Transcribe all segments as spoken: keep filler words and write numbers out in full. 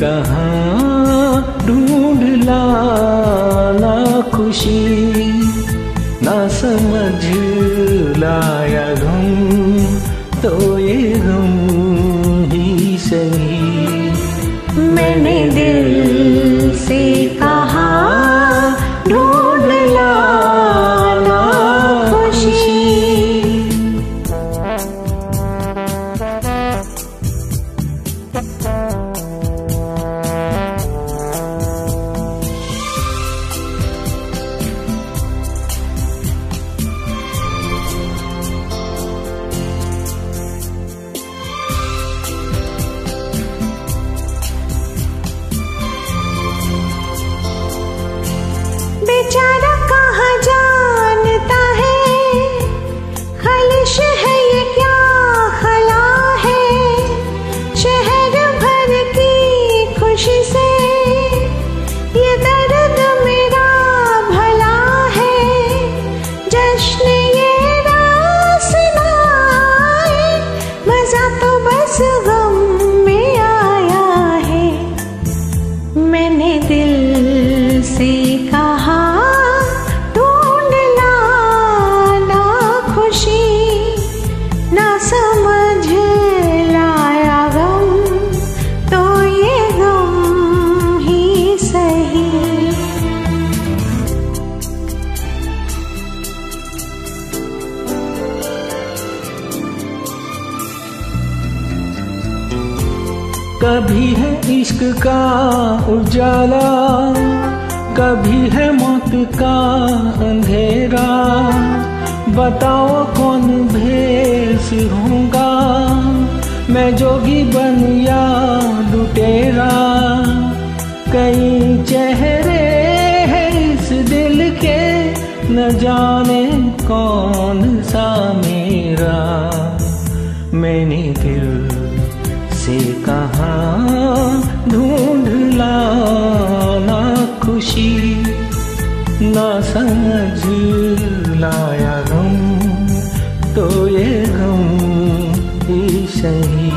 कहाँ ढूंढ लाना खुशी, ना समझ लाया गम तो ये गम ही सही। मैंने दिल से कहा ढूंढ लाना खुशी। बेचारा कहाँ जानता है, खलिश है ये क्या खला है। शहर भर की खुशी से ये दर्द मेरा भला है। जश्न ये रास्ता आए, मजा तो बस गम में आया है। मैंने दिल से कहा ढूंढ लाना खुशी, ना समझ लाया गम तो ये गम ही सही। कभी है इश्क का उजाला, कभी है मौत का अंधेरा। बताओ कौन भेस होगा, मैं जोगी बन या लुटेरा। कई चेहरे हैं इस दिल के, न जाने कौन सा मेरा। मैंने दिल से कहा ढूंढ लाना खुशी, ना समझ लाया गम तो ये गम ही सही।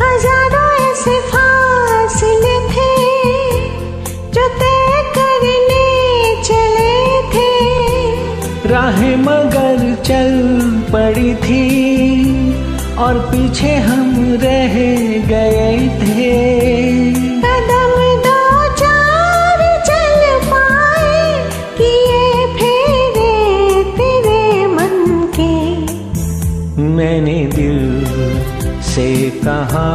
हजारों ऐसे फासले थे जो तय करने चले थे। राहें मगर चल पड़ी थी और पीछे हम रह गए थे। कदम दो चार चल पाए किए फेरे तेरे मन के। मैंने दिल से कहा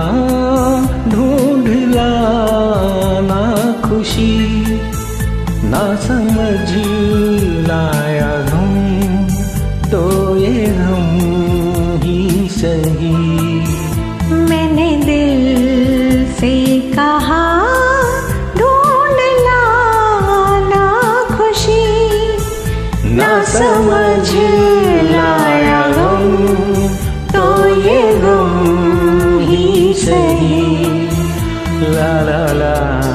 ढूंढ लाना खुशी, ना समझ लाया गम तो ये गम ही सही। मैंने दिल से कहा ढूंढ लाना खुशी, ना समझ लाया गम तो ये गम सही। ला ला ला।